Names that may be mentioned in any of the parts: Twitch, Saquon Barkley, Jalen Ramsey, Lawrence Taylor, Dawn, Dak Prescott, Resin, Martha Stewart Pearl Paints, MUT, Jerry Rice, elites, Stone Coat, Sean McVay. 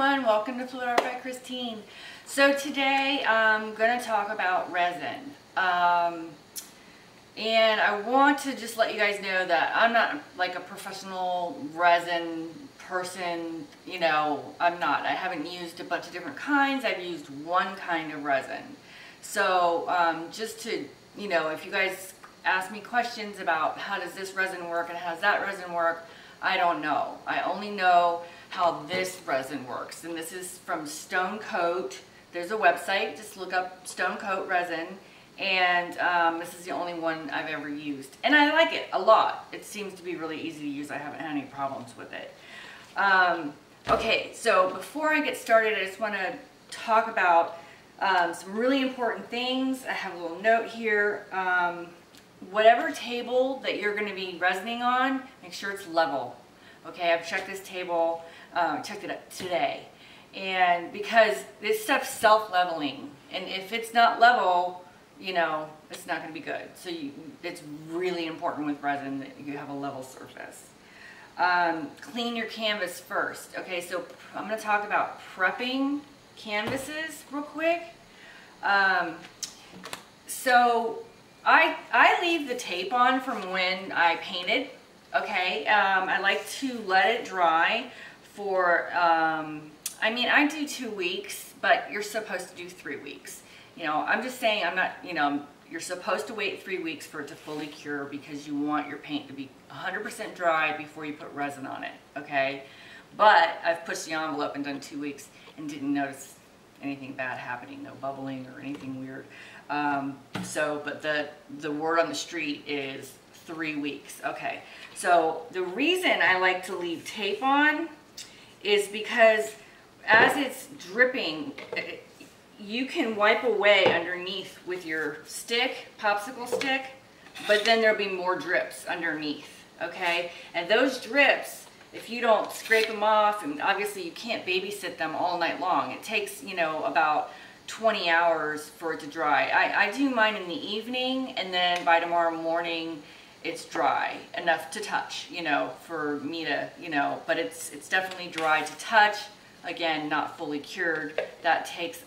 everyone, welcome to Floor Art by Christine. So today I'm going to talk about resin, and I want to just let you guys know that I'm not like a professional resin person. You know, I'm not. I haven't used a bunch of different kinds. I've used one kind of resin. So just to, you know, if you guys ask me questions about how does this resin work and how does that resin work, I don't know. I only know how this resin works, and this is from Stone Coat. There's a website, just look up Stone Coat resin, and this is the only one I've ever used, and I like it a lot. It seems to be really easy to use. I haven't had any problems with it. Okay, so before I get started, I just want to talk about some really important things. I have a little note here. Whatever table that you're going to be resining on, make sure it's level. Okay, I've checked this table, checked it up today, and because this stuff's self-leveling, and if it's not level, you know, it's not going to be good. So it's really important with resin that you have a level surface. Clean your canvas first. Okay, so I'm going to talk about prepping canvases real quick. So I leave the tape on from when I painted. Okay, I like to let it dry for, I mean, I do 2 weeks, but you're supposed to do 3 weeks. You know, I'm just saying, I'm not, you know, you're supposed to wait 3 weeks for it to fully cure because you want your paint to be 100% dry before you put resin on it, okay? But I've pushed the envelope and done 2 weeks and didn't notice anything bad happening, no bubbling or anything weird. So, but the word on the street is 3 weeks. Okay, so the reason I like to leave tape on is because as it's dripping, you can wipe away underneath with your stick, popsicle stick, but then there'll be more drips underneath. Okay, and those drips, if you don't scrape them off, and obviously you can't babysit them all night long. It takes, you know, about 20 hours for it to dry. I do mine in the evening, and then by tomorrow morning it's dry enough to touch, you know, for me to, you know, but it's definitely dry to touch. Again, not fully cured. That takes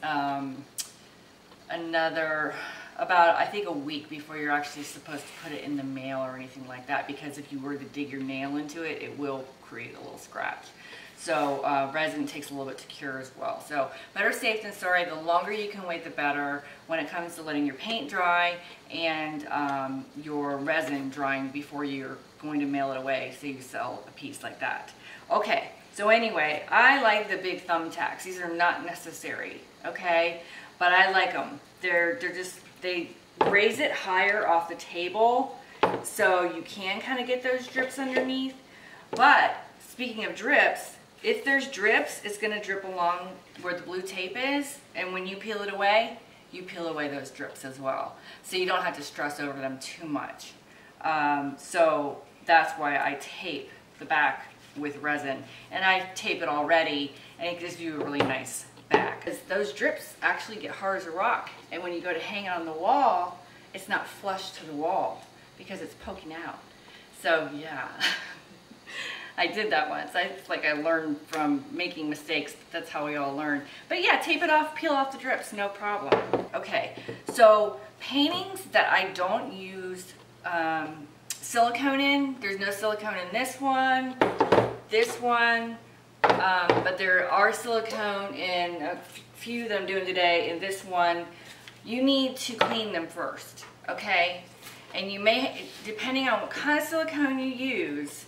another, about I think a week before you're actually supposed to put it in the mail or anything like that, because if you were to dig your nail into it, it will create a little scratch. So resin takes a little bit to cure as well. So better safe than sorry. The longer you can wait, the better when it comes to letting your paint dry and your resin drying before you're going to mail it away, so you sell a piece like that. Okay, so anyway, I like the big thumbtacks. These are not necessary, okay, but I like them. They're just, they raise it higher off the table, so you can kind of get those drips underneath. But speaking of drips, if there's drips, it's going to drip along where the blue tape is, and when you peel it away, you peel away those drips as well, so you don't have to stress over them too much. So that's why I tape the back with resin, and I tape it already, and it gives you a really nice back. Because those drips actually get hard as a rock, and when you go to hang it on the wall, it's not flush to the wall because it's poking out. So yeah. I did that once. It's like I learned from making mistakes. That's how we all learn. But yeah, tape it off, peel off the drips, no problem. Okay, so paintings that I don't use silicone in, there's no silicone in this one, but there are silicone in a few that I'm doing today, and this one. You need to clean them first, okay? And you may, depending on what kind of silicone you use,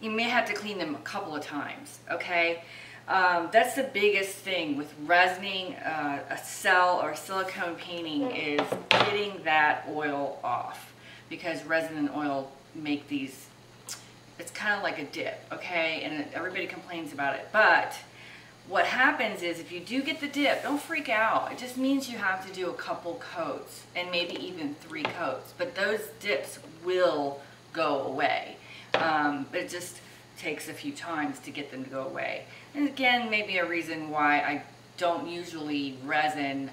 you may have to clean them a couple of times, okay? That's the biggest thing with resining a cell or silicone painting, is getting that oil off, because resin and oil make these, it's kind of like a dip, okay? And everybody complains about it, but what happens is if you do get the dip, don't freak out. It just means you have to do a couple coats, and maybe even 3 coats, but those dips will go away. It just takes a few times to get them to go away. And again, maybe a reason why I don't usually resin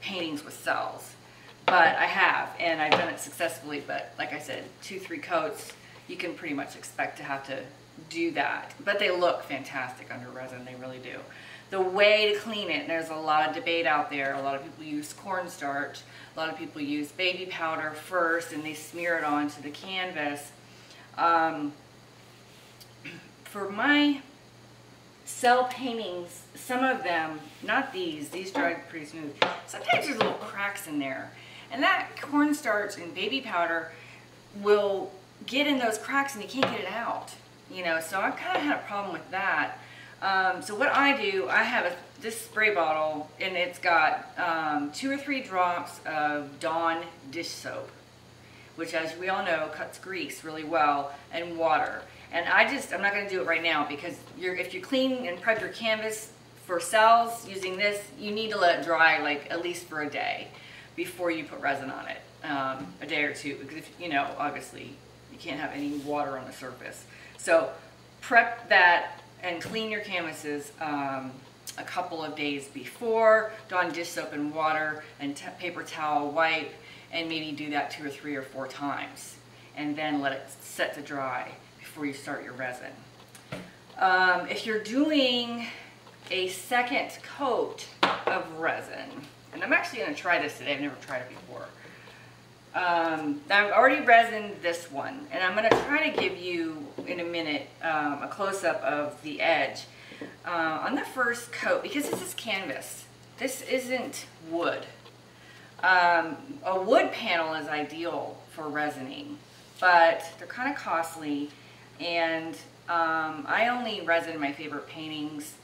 paintings with cells, but I have, and I've done it successfully. But like I said, 2-3 coats, you can pretty much expect to have to do that, but they look fantastic under resin. They really do. The way to clean it, there's a lot of debate out there. A lot of people use cornstarch. A lot of people use baby powder first, and they smear it onto the canvas. For my cell paintings, some of them, not these dried pretty smooth. Sometimes there's little cracks in there, and that cornstarch and baby powder will get in those cracks and you can't get it out, you know, so I've kind of had a problem with that. So what I do, I have this spray bottle, and it's got 2 or 3 drops of Dawn dish soap, which, as we all know, cuts grease really well, and water. And I'm not going to do it right now, because if you clean and prep your canvas for cells using this, you need to let it dry like at least for a day before you put resin on it, a day or two, because, if, you know, obviously you can't have any water on the surface. So prep that and clean your canvases a couple of days before. Dawn dish soap and water and paper towel wipe, and maybe do that 2 or 3 or 4 times, and then let it set to dry before you start your resin. If you're doing a second coat of resin, and I'm actually going to try this today, I've never tried it before. I've already resined this one, and I'm going to try to give you in a minute a close-up of the edge on the first coat, because this is canvas, this isn't wood. A wood panel is ideal for resining, but they're kind of costly, and I only resin my favorite paintings,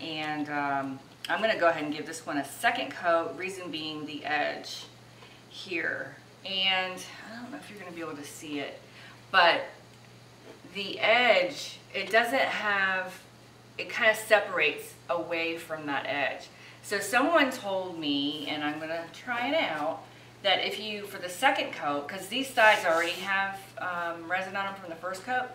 and I'm going to go ahead and give this one a second coat, reason being the edge here. And I don't know if you're going to be able to see it, but the edge, it doesn't have, it kind of separates away from that edge. So someone told me, and I'm going to try it out, that if you, for the second coat, because these sides already have resin on them from the first coat,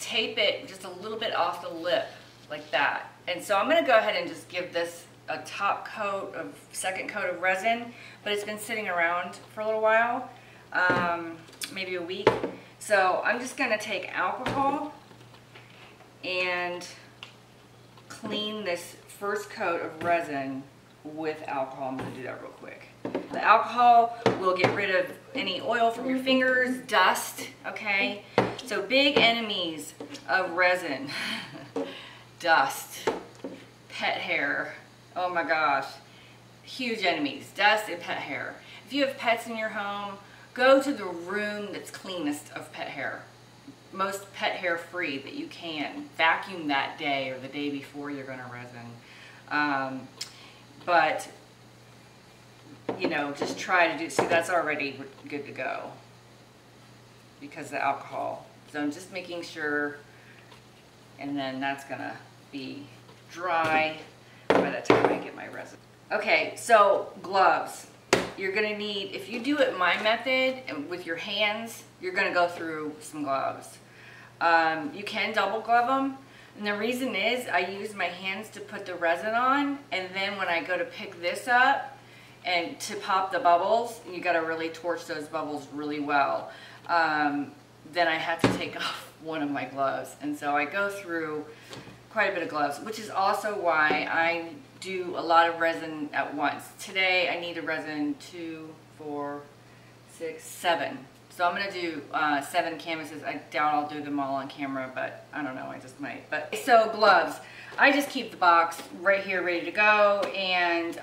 tape it just a little bit off the lip like that. And so I'm going to go ahead and just give this a top coat of second coat of resin, but it's been sitting around for a little while, maybe a week. So I'm just going to take alcohol and clean this first coat of resin with alcohol. I'm going to do that real quick. The alcohol will get rid of any oil from your fingers, dust, okay? So big enemies of resin, dust, pet hair. Oh my gosh, huge enemies, dust and pet hair. If you have pets in your home, go to the room that's cleanest of pet hair, most pet hair free that you can. Vacuum that day or the day before you're going to resin. But, you know, just try to do, see, that's already good to go because the alcohol. So I'm just making sure, and then that's going to be dry by the time I get my resin. Okay, so gloves. You're gonna need, if you do it my method and with your hands, you're gonna go through some gloves. You can double glove them, and the reason is I use my hands to put the resin on, and then when I go to pick this up and to pop the bubbles, you gotta really torch those bubbles really well. Then I have to take off one of my gloves, and so I go through quite a bit of gloves, which is also why I do a lot of resin at once. Today I need to resin 2, 4, 6, 7. So I'm going to do 7 canvases. I doubt I'll do them all on camera, but I don't know, I just might. But so gloves, I just keep the box right here ready to go, and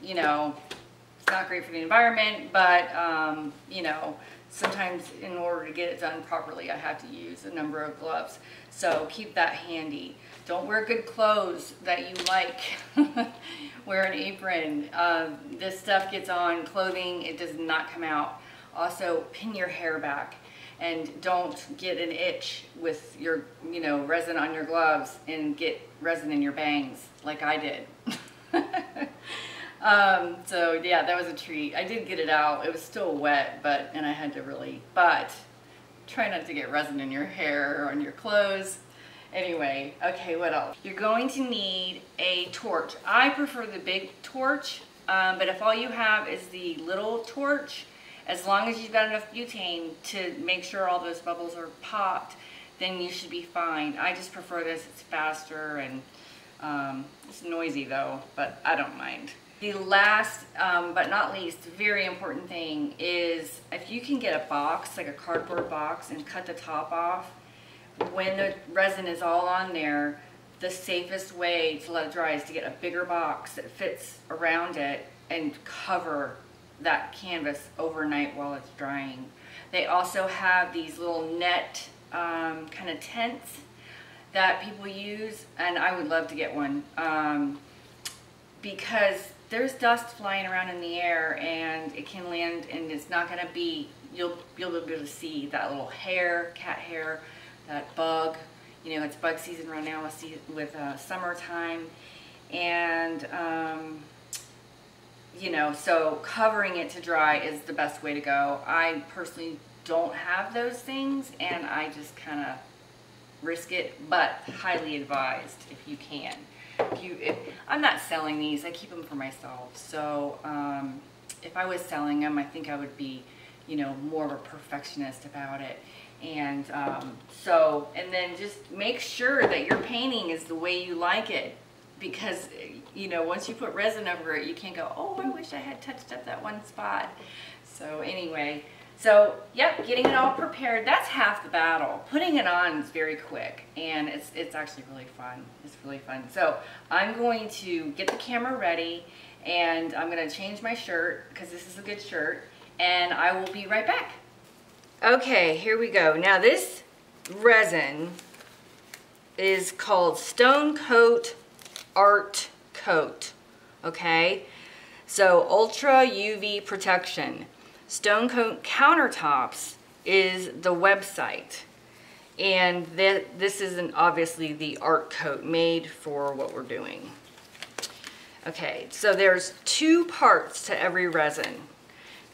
you know, it's not great for the environment, but you know, sometimes in order to get it done properly, I have to use a number of gloves. So keep that handy. Don't wear good clothes that you like. Wear an apron. This stuff gets on clothing. It does not come out. Also, pin your hair back, and don't get an itch with your, you know, resin on your gloves and get resin in your bangs like I did. So yeah, that was a treat. I did get it out. It was still wet, but, and I had to really, but try not to get resin in your hair or on your clothes. Anyway, okay, what else? You're going to need a torch. I prefer the big torch, but if all you have is the little torch, as long as you've got enough butane to make sure all those bubbles are popped, then you should be fine. I just prefer this. It's faster and it's noisy though, but I don't mind. The last but not least very important thing is if you can get a box, like a cardboard box, and cut the top off, when the resin is all on there, the safest way to let it dry is to get a bigger box that fits around it and cover that canvas overnight while it's drying. They also have these little net kind of tents that people use, and I would love to get one because there's dust flying around in the air and it can land, and it's not going to be, you'll be able to see that little hair, cat hair, that bug. You know, it's bug season right now with summertime, and you know, so covering it to dry is the best way to go. I personally don't have those things, and I just kind of risk it, but highly advised if you can. If I'm not selling these, I keep them for myself. So if I was selling them, I think I would be, you know, more of a perfectionist about it. And and then just make sure that your painting is the way you like it, because you know, once you put resin over it, you can't go, oh, I wish I had touched up that one spot. So anyway, so yep, getting it all prepared, that's half the battle. Putting it on is very quick, and it's actually really fun. It's really fun. So I'm going to get the camera ready, and I'm going to change my shirt because this is a good shirt, and I will be right back. Okay, here we go. Now this resin is called Stone Coat Art Coat, okay? So Ultra UV Protection. Stone Coat Countertops is the website, and this isn't obviously the art coat made for what we're doing. Okay, so there's two parts to every resin.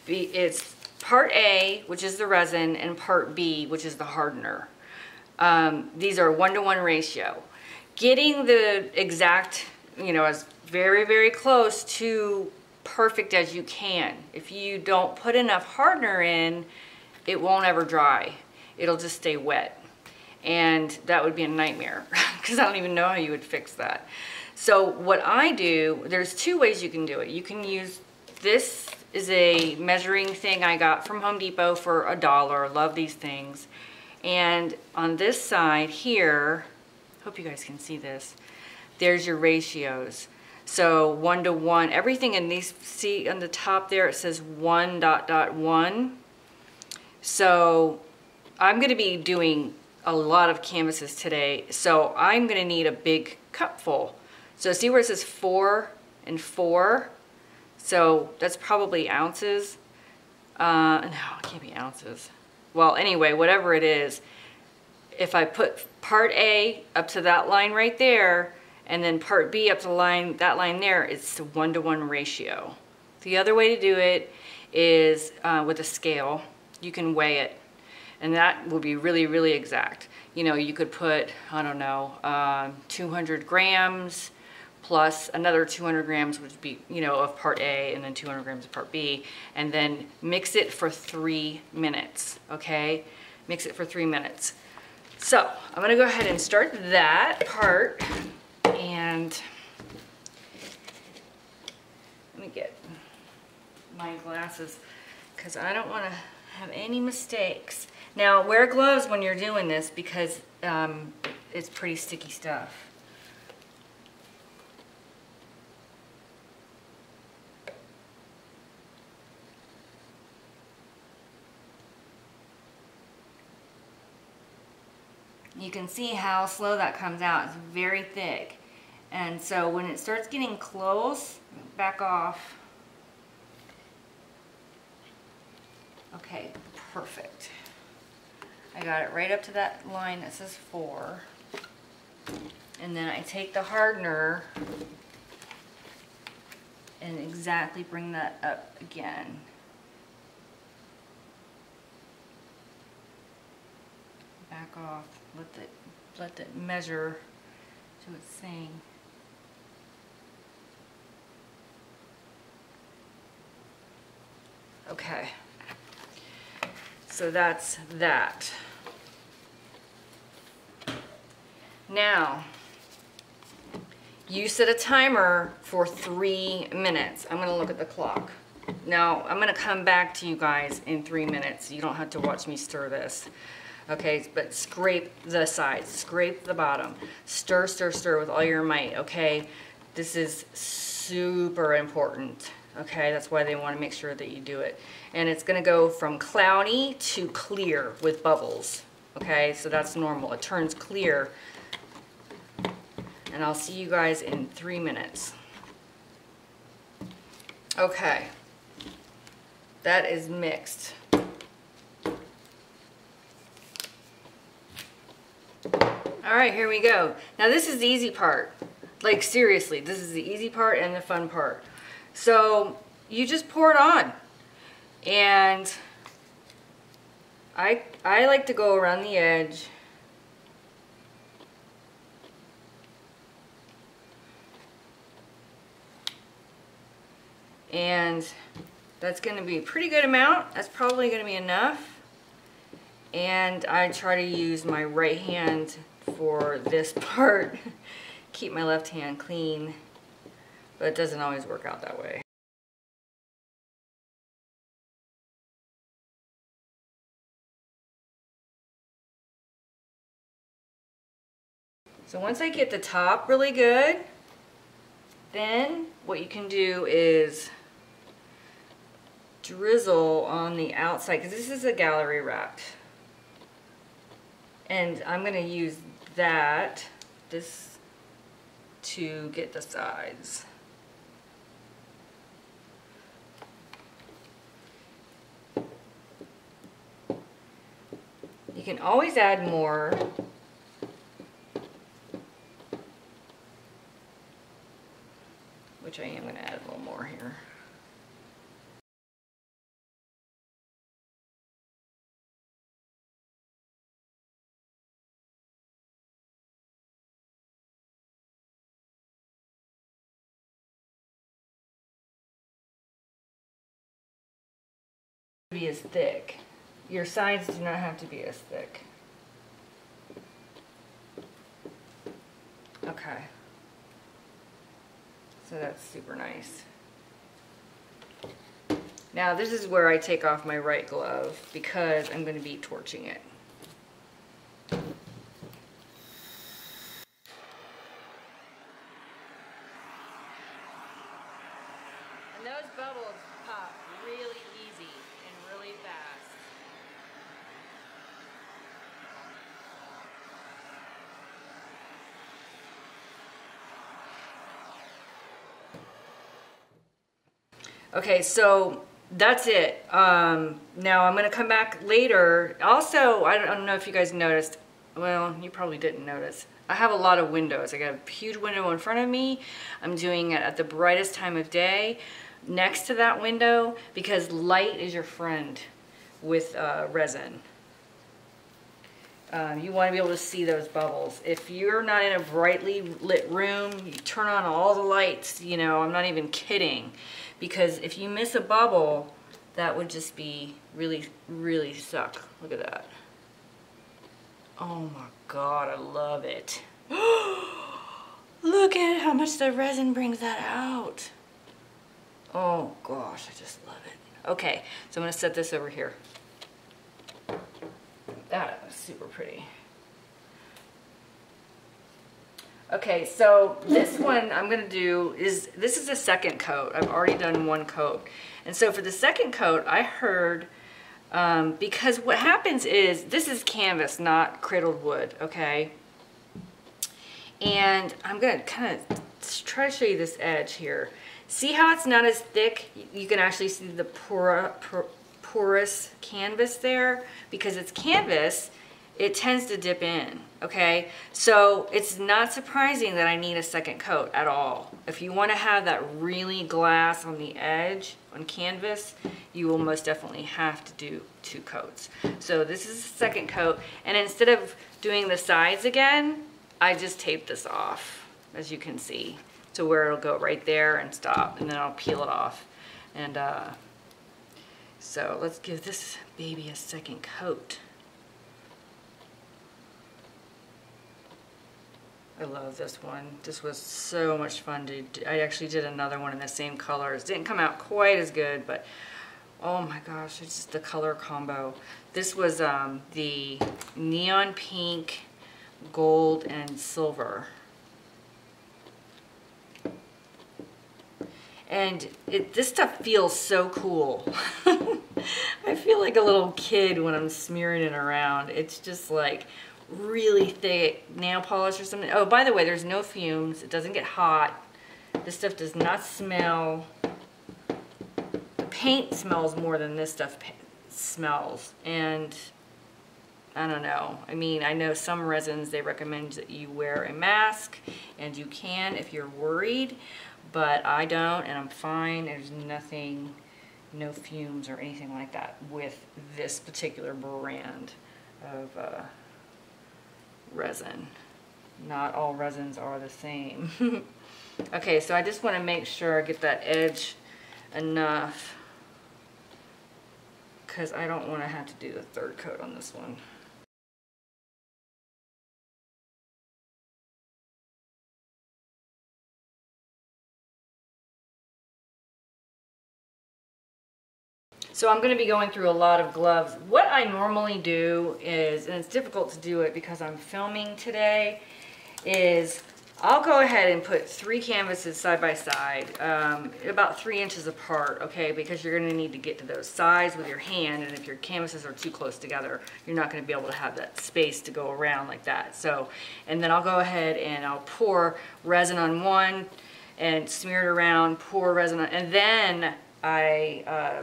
It's Part A, which is the resin, and Part B, which is the hardener. These are 1-to-1 ratio. Getting the exact, you know, as very, very close to perfect as you can. If you don't put enough hardener in, it won't ever dry. It'll just stay wet. And that would be a nightmare because I don't even know how you would fix that. So what I do, there's two ways you can do it. You can use this. Is a measuring thing I got from Home Depot for $1. Love these things. And on this side here, hope you guys can see this, there's your ratios. So 1-to-1, everything in these, see on the top there, it says 1.1. So I'm gonna be doing a lot of canvases today, so I'm gonna need a big cupful. So see where it says 4 and 4? So that's probably ounces. No, it can't be ounces. Well, anyway, whatever it is, if I put Part A up to that line right there, and then Part B up to that line there, it's a 1-to-1 ratio. The other way to do it is with a scale. You can weigh it, and that will be really, really exact. You know, you could put, I don't know, 200 grams, plus another 200 grams would be, you know, of Part A, and then 200 grams of Part B, and then mix it for 3 minutes, okay? Mix it for 3 minutes. So I'm gonna go ahead and start that part, and let me get my glasses because I don't wanna have any mistakes. Now wear gloves when you're doing this because it's pretty sticky stuff. You can see how slow that comes out. It's very thick. And so when it starts getting close, back off. Okay, perfect. I got it right up to that line that says 4. And then I take the hardener and exactly bring that up again. Back off, let it measure to its thing. Okay, so that's that. Now, you set a timer for 3 minutes. I'm gonna look at the clock. Now, I'm gonna come back to you guys in 3 minutes. You don't have to watch me stir this. Okay, but scrape the sides, scrape the bottom. Stir, stir, stir with all your might, okay? This is super important, okay? That's why they wanna make sure that you do it. And it's gonna go from cloudy to clear with bubbles, okay? So that's normal, it turns clear. And I'll see you guys in 3 minutes. Okay, that is mixed. All right, here we go. Now this is the easy part. Like seriously, this is the easy part and the fun part. So you just pour it on. And I like to go around the edge. And that's gonna be a pretty good amount. That's probably gonna be enough. And I try to use my right hand for this part. Keep my left hand clean, but it doesn't always work out that way. So once I get the top really good, then what you can do is drizzle on the outside, because this is a gallery wrap. And I'm going to use this to get the sides. You can always add more. Which I am going to add a little more here. Be as thick. Your sides do not have to be as thick. Okay. So that's super nice. Now this is where I take off my right glove because I'm going to be torching it. And those bubbles pop really easy and really fast. Okay, so that's it. Now I'm gonna come back later. Also, I don't know if you guys noticed. Well, you probably didn't notice. I have a lot of windows. I got a huge window in front of me. I'm doing it at the brightest time of day next to that window because light is your friend with resin. You wanna be able to see those bubbles. If you're not in a brightly lit room, you turn on all the lights, you know, I'm not even kidding. Because if you miss a bubble, that would just be really, really suck. Look at that. Oh my God, I love it. Look at how much the resin brings that out. Oh gosh, I just love it. Okay, so I'm gonna set this over here. That was super pretty. Okay, so this one I'm gonna do is, this is a second coat. I've already done one coat. And so for the second coat, I heard, because what happens is, this is canvas, not cradled wood, okay? And I'm gonna kinda try to show you this edge here. See how it's not as thick? You can actually see the porous canvas there, because it's canvas, it tends to dip in, okay? So it's not surprising that I need a second coat at all. If you want to have that really glass on the edge on canvas, you will most definitely have to do two coats. So this is the second coat, and instead of doing the sides again, I just tape this off, as you can see, to where it'll go right there and stop, and then I'll peel it off. And so let's give this baby a second coat. I love this one. This was so much fun to do. I actually did another one in the same colors. Didn't come out quite as good, but oh my gosh, it's just the color combo. This was the neon pink, gold, and silver. And this stuff feels so cool. I feel like a little kid when I'm smearing it around. It's just like really thick nail polish or something. Oh, by the way, there's no fumes. It doesn't get hot. This stuff does not smell. The paint smells more than this stuff smells. And I don't know. I mean, I know some resins, they recommend that you wear a mask, and you can if you're worried. But I don't, and I'm fine. There's nothing, no fumes or anything like that with this particular brand of resin. Not all resins are the same. Okay, so I just want to make sure I get that edge enough, because I don't want to have to do the third coat on this one. So I'm going to be going through a lot of gloves. What I normally do is, and it's difficult to do it because I'm filming today, is I'll go ahead and put three canvases side by side, about 3 inches apart, okay? Because you're going to need to get to those sides with your hand, and if your canvases are too close together, you're not going to be able to have that space to go around like that. So, and then I'll go ahead and I'll pour resin on one and smear it around, pour resin on, and then I...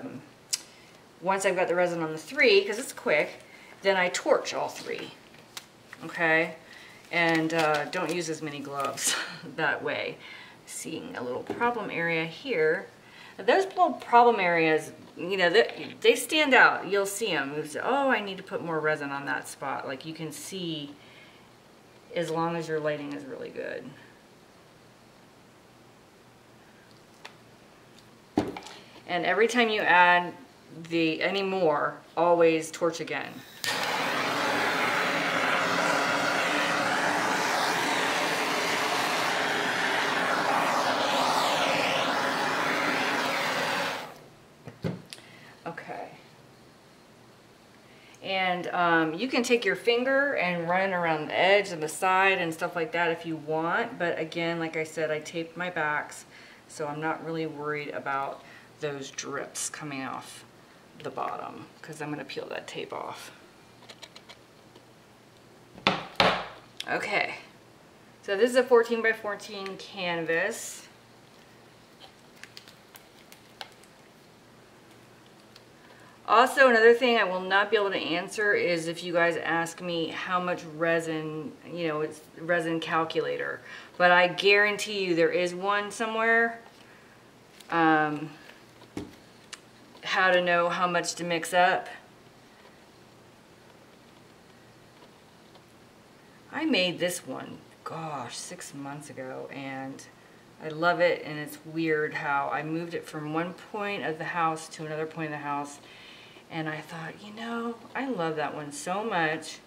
Once I've got the resin on the three, because it's quick, then I torch all three, okay? And don't use as many gloves that way. Seeing a little problem area here. Those little problem areas, you know, they stand out. You'll see them. You'll say, oh, I need to put more resin on that spot. Like, you can see, as long as your lighting is really good. And every time you add any more, always torch again. Okay. And you can take your finger and run around the edge and the side and stuff like that if you want, but again, like I said, I taped my backs, so I'm not really worried about those drips coming off the bottom, because I'm going to peel that tape off. Okay, so this is a 14 by 14 canvas. Also, another thing I will not be able to answer is if you guys ask me how much resin, you know, it's resin calculator, but I guarantee you there is one somewhere. How to know how much to mix up. I made this one, gosh, 6 months ago, and I love it, and it's weird how I moved it from one point of the house to another point of the house, and I thought, you know, I love that one so much,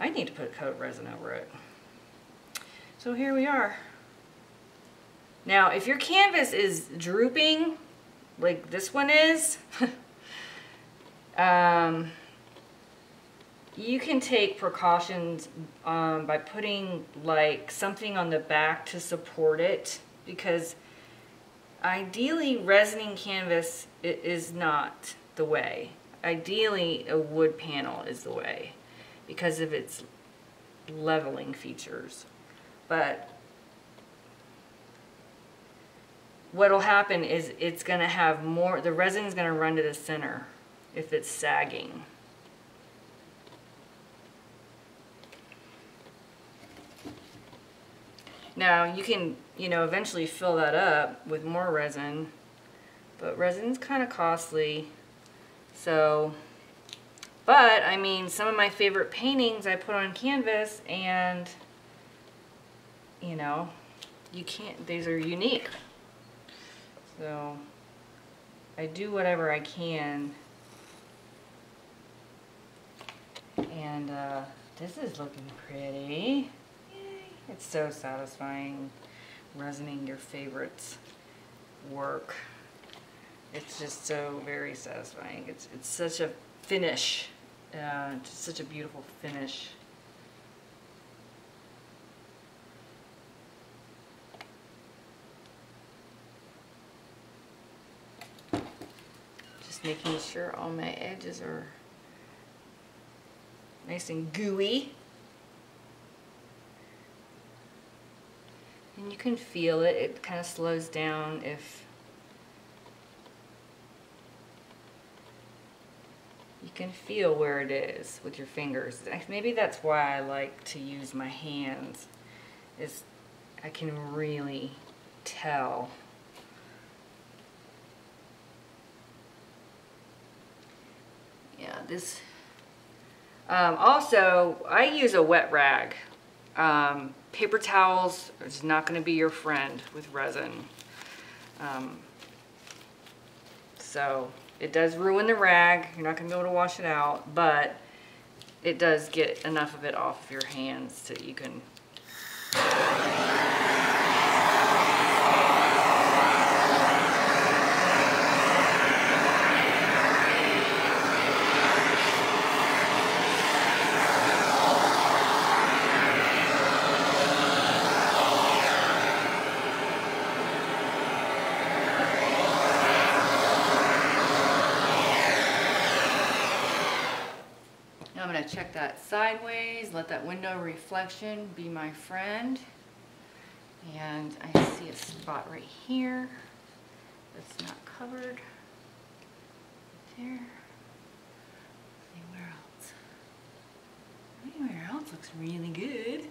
I need to put a coat of resin over it. So here we are. Now, if your canvas is drooping, like this one is, you can take precautions by putting like something on the back to support it, because ideally resining canvas is not the way. Ideally a wood panel is the way because of its leveling features. But what'll happen is it's gonna have more, the resin's gonna run to the center if it's sagging. Now you can, you know, eventually fill that up with more resin, but resin's kind of costly. So, but I mean, some of my favorite paintings I put on canvas, and you know, you can't, these are unique. So I do whatever I can, and this is looking pretty. Yay. It's so satisfying resining your favorites' work. It's just so very satisfying. It's such a finish, just such a beautiful finish. Just making sure all my edges are nice and gooey. And you can feel it, it kind of slows down if you can feel where it is with your fingers. Maybe that's why I like to use my hands, is I can really tell. Yeah, this. Also, I use a wet rag. Paper towels is not going to be your friend with resin. So it does ruin the rag. You're not going to be able to wash it out, but it does get enough of it off your hands so that you can... Check that sideways, let that window reflection be my friend. And I see a spot right here that's not covered. There. Anywhere else? Anywhere else looks really good.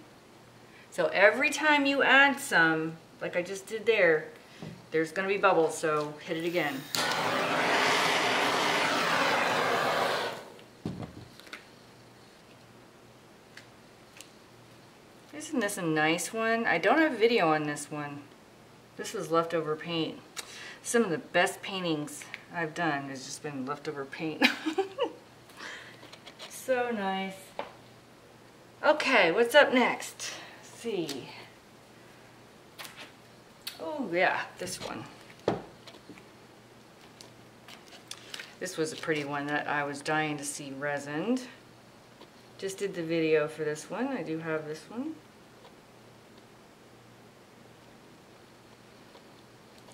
So every time you add some, like I just did there, there's going to be bubbles, so hit it again. Isn't this a nice one? I don't have a video on this one. This was leftover paint. Some of the best paintings I've done has just been leftover paint. So nice. Okay, what's up next? Let's see. Oh yeah, this one. This was a pretty one that I was dying to see resined. Just did the video for this one. I do have this one.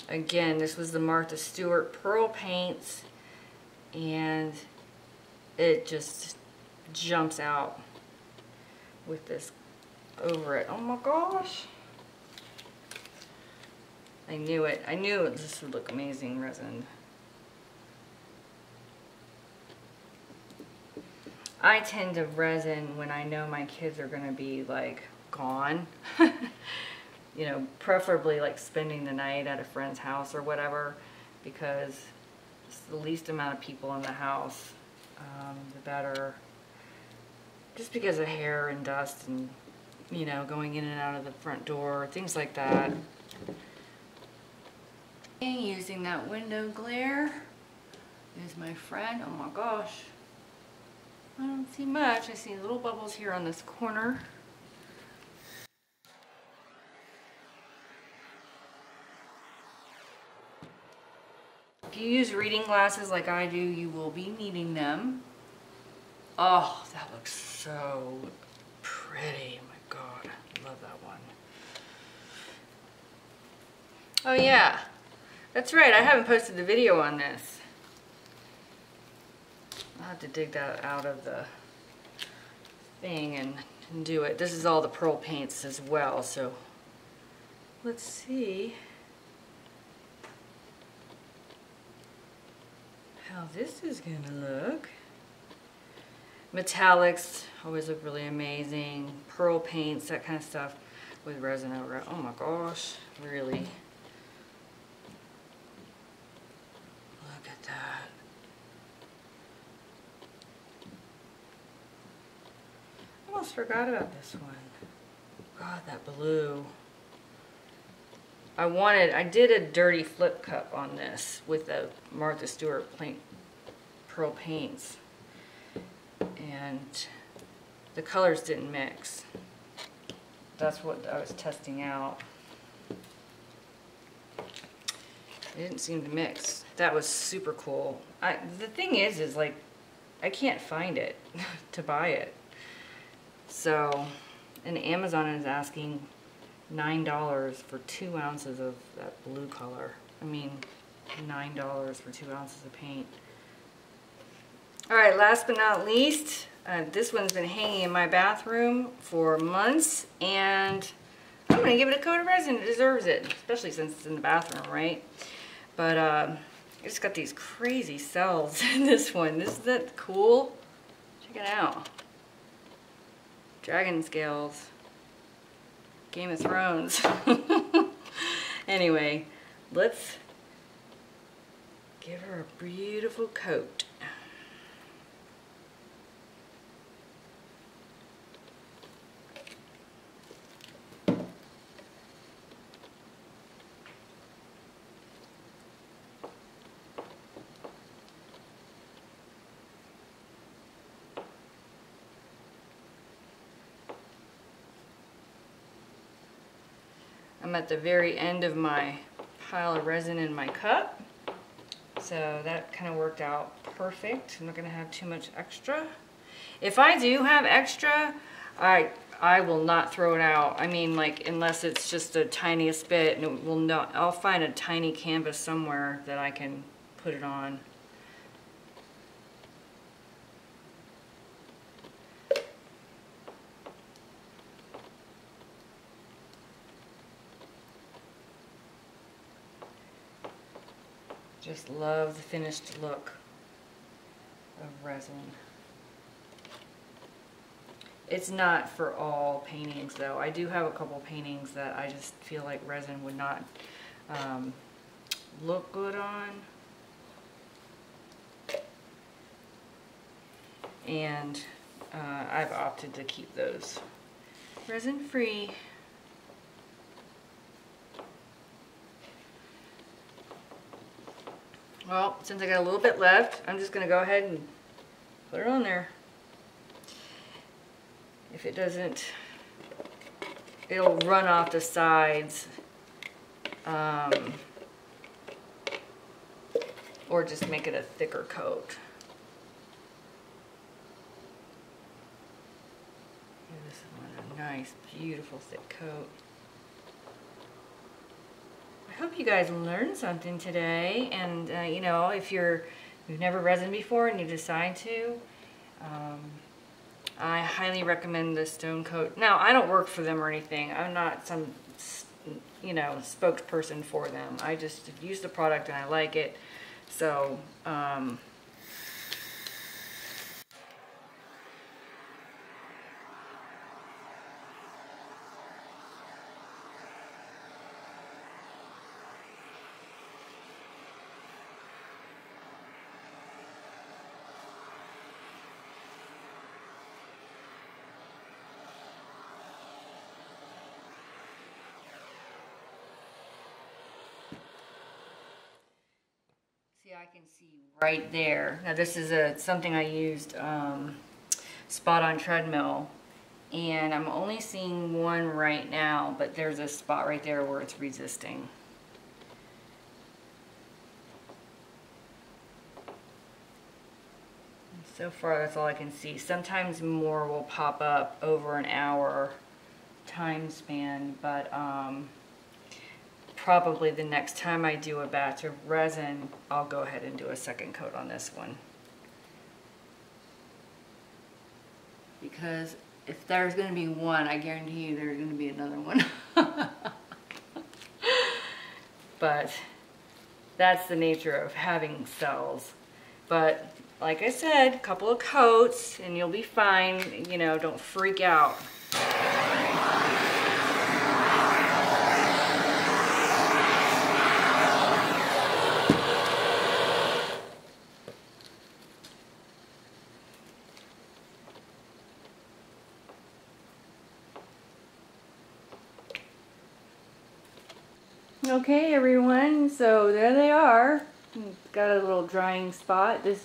Again, this was the Martha Stewart Pearl Paints, and it just jumps out with this over it. Oh my gosh. I knew it. I knew it. This would look amazing resin. I tend to resin when I know my kids are going to be like gone. You know, preferably like spending the night at a friend's house or whatever, because it's the least amount of people in the house, the better. Just because of hair and dust and, you know, going in and out of the front door, things like that. And using that window glare is my friend. Oh my gosh. I don't see much. I see little bubbles here on this corner. If you use reading glasses like I do, you will be needing them. Oh, that looks so pretty. My God, I love that one. Oh yeah, that's right. I haven't posted the video on this. I'll have to dig that out of the thing and do it. This is all the pearl paints as well, so let's see how this is gonna look. Metallics always look really amazing. Pearl paints, that kind of stuff with resin over it. Oh my gosh, really. Look at that. I almost forgot about this one. God, that blue. I did a dirty flip cup on this with the Martha Stewart Pearl Paints, and the colors didn't mix. That's what I was testing out. It didn't seem to mix. That was super cool. The thing is like, I can't find it to buy it. So, and Amazon is asking $9 for 2 ounces of that blue color. I mean, $9 for 2 ounces of paint. All right, last but not least, this one's been hanging in my bathroom for months, and I'm gonna give it a coat of resin. It deserves it, especially since it's in the bathroom, right? But I just got these crazy cells in this one. Isn't that cool? Check it out. Dragon scales. Game of Thrones. Anyway, let's give her a beautiful coat. I'm at the very end of my pile of resin in my cup, so that kind of worked out perfect. I'm not going to have too much extra. If I do have extra, I will not throw it out. I mean, like, unless it's just the tiniest bit, and it will not. I'll find a tiny canvas somewhere that I can put it on. Just love the finished look of resin. It's not for all paintings though. I do have a couple paintings that I just feel like resin would not look good on. And I've opted to keep those resin free. Well, since I got a little bit left, I'm just gonna go ahead and put it on there. If it doesn't, it'll run off the sides, or just make it a thicker coat. Give this one a nice, beautiful thick coat. I hope you guys learned something today, and you know, if you've never resin before and you decide to, I highly recommend the Stone Coat. Now, I don't work for them or anything. I'm not some, you know, spokesperson for them. I just use the product and I like it. So I can see right there. Now this is something I used spot on treadmill, and I'm only seeing one right now, but there's a spot right there where it's resisting. And so far that's all I can see. Sometimes more will pop up over an hour time span, but probably the next time I do a batch of resin, I'll go ahead and do a second coat on this one. Because if there's going to be one, I guarantee you there's going to be another one. But that's the nature of having cells. But like I said, a couple of coats and you'll be fine. You know, don't freak out. Okay everyone, so there they are. Got a little drying spot. This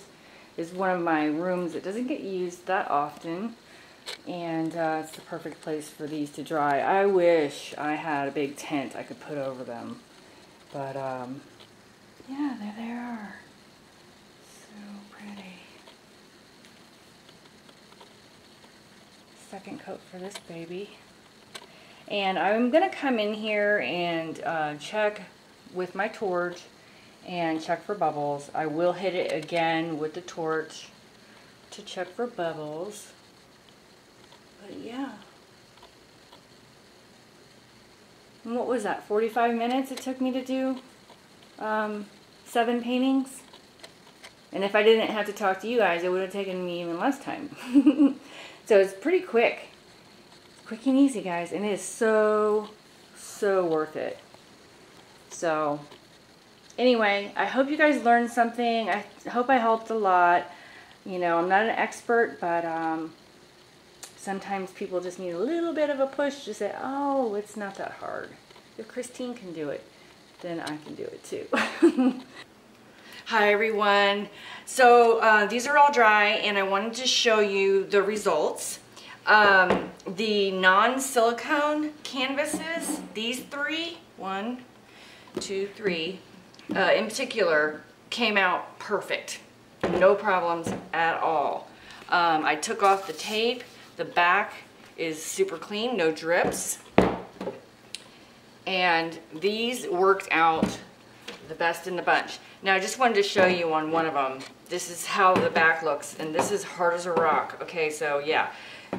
is one of my rooms that doesn't get used that often. and it's the perfect place for these to dry. I wish I had a big tent I could put over them, but yeah, there they are. So pretty. Second coat for this baby. And I'm gonna come in here and check with my torch and check for bubbles. I will hit it again with the torch to check for bubbles. But yeah. And what was that, 45 minutes it took me to do 7 paintings? And if I didn't have to talk to you guys, it would have taken me even less time. So it's pretty quick. It's quick and easy, guys. And it is so, so worth it. So anyway, I hope you guys learned something. I hope I helped a lot. You know, I'm not an expert, but sometimes people just need a little bit of a push to say, oh, it's not that hard. If Christine can do it, then I can do it too. Hi everyone. So these are all dry, and I wanted to show you the results. The non-silicone canvases, these three, 1, 2, 3, in particular, came out perfect. No problems at all. I took off the tape. The back is super clean, no drips. And these worked out the best in the bunch. Now I just wanted to show you on one of them. This is how the back looks, and this is hard as a rock. Okay, so yeah,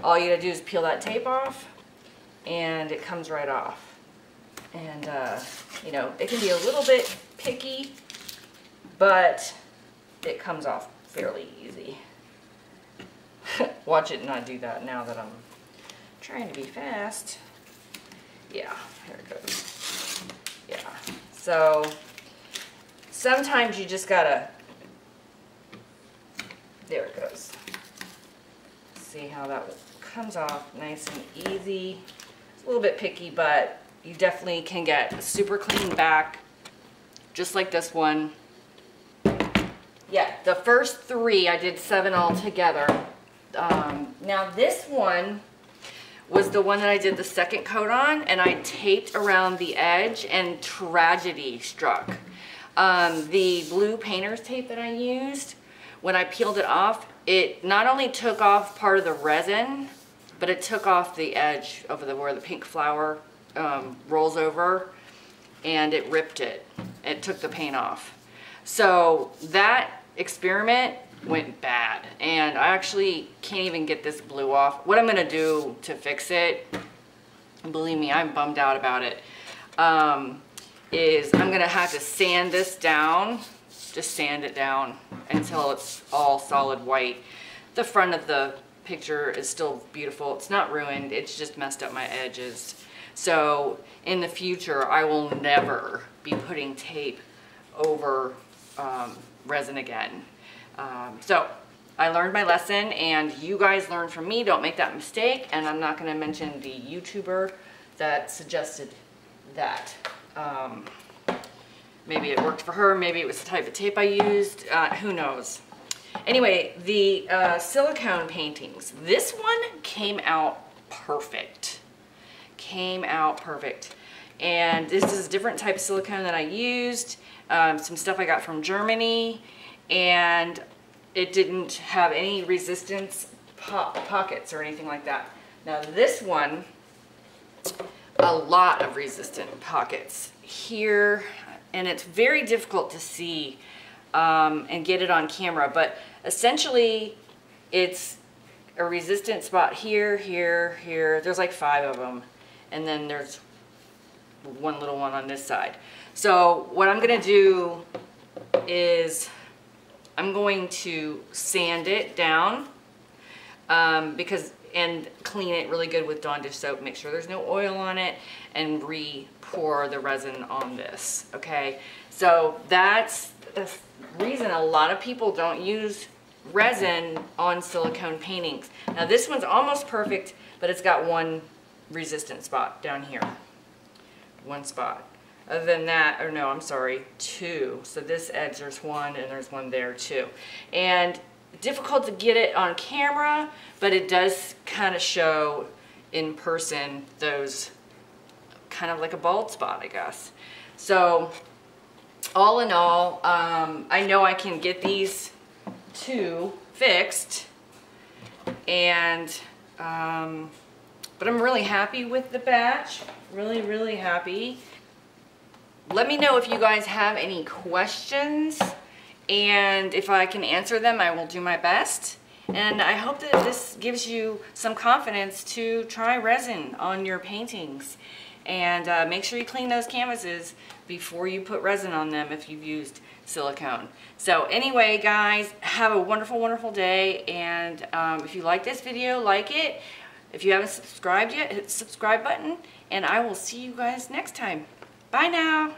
all you gotta do is peel that tape off, and it comes right off. And you know, it can be a little bit picky, but it comes off fairly easy. Watch it not do that now that I'm trying to be fast. Yeah, here it goes. Yeah, so sometimes you just gotta, there it goes. See how that comes off nice and easy. It's a little bit picky, but you definitely can get a super clean back, just like this one. Yeah, the first three, I did 7 all together. Now this one was the one that I did the second coat on, and I taped around the edge, and tragedy struck. The blue painter's tape that I used, when I peeled it off, it not only took off part of the resin, but it took off the edge of the, where the pink flower rolls over, and it ripped it. It took the paint off. So that experiment went bad, and I actually can't even get this blue off. What I'm gonna do to fix it, believe me, I'm bummed out about it, is I'm gonna have to sand this down, just sand it down until it's all solid white. The front of the picture is still beautiful. It's not ruined, it's just messed up my edges. So in the future, I will never be putting tape over resin again. So I learned my lesson, and you guys learned from me. Don't make that mistake. And I'm not going to mention the YouTuber that suggested that. Maybe it worked for her. Maybe it was the type of tape I used. Who knows? Anyway, the silicone paintings. This one came out perfect. Came out perfect. And this is a different type of silicone that I used. Some stuff I got from Germany, and it didn't have any resistance pockets or anything like that. Now this one, a lot of resistant pockets here, and it's very difficult to see and get it on camera, but essentially it's a resistant spot here, here, here. There's like 5 of them, and then there's one little one on this side. So what I'm gonna do is I'm going to sand it down and clean it really good with Dawn dish soap, make sure there's no oil on it, and re-pour the resin on this, okay? So that's the reason a lot of people don't use resin on silicone paintings. Now this one's almost perfect, but it's got one resistant spot down here. 1 spot. Other than that, or no, I'm sorry, 2. So this edge, there's 1, and there's 1 there too. And difficult to get it on camera, but it does kind of show in person those kind of like a bald spot, I guess. So all in all, I know I can get these two fixed, and but I'm really happy with the batch. Really happy. Let me know if you guys have any questions, and if I can answer them, I will do my best. And I hope that this gives you some confidence to try resin on your paintings. And make sure you clean those canvases before you put resin on them if you've used silicone. So anyway, guys, have a wonderful day. And if you like this video, like it. If you haven't subscribed yet, hit the subscribe button. And I will see you guys next time. Bye now.